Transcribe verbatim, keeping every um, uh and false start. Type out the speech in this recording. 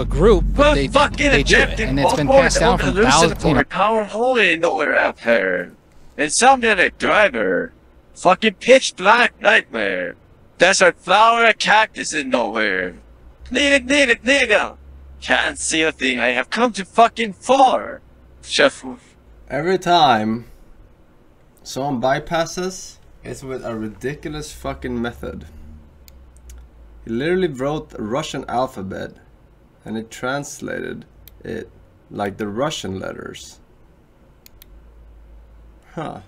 a group, but they, they do it, and it's been passed down from thousands. You know. Power holy nowhere up here. It sounded like driver. Fucking pitch black nightmare. Desert flower, a cactus in nowhere. Need it, need it, need it. Can't see a thing I have come to fucking for. Shuffle. Every time someone bypasses, it's with a ridiculous fucking method. He literally wrote the Russian alphabet and it translated it like the Russian letters. Huh.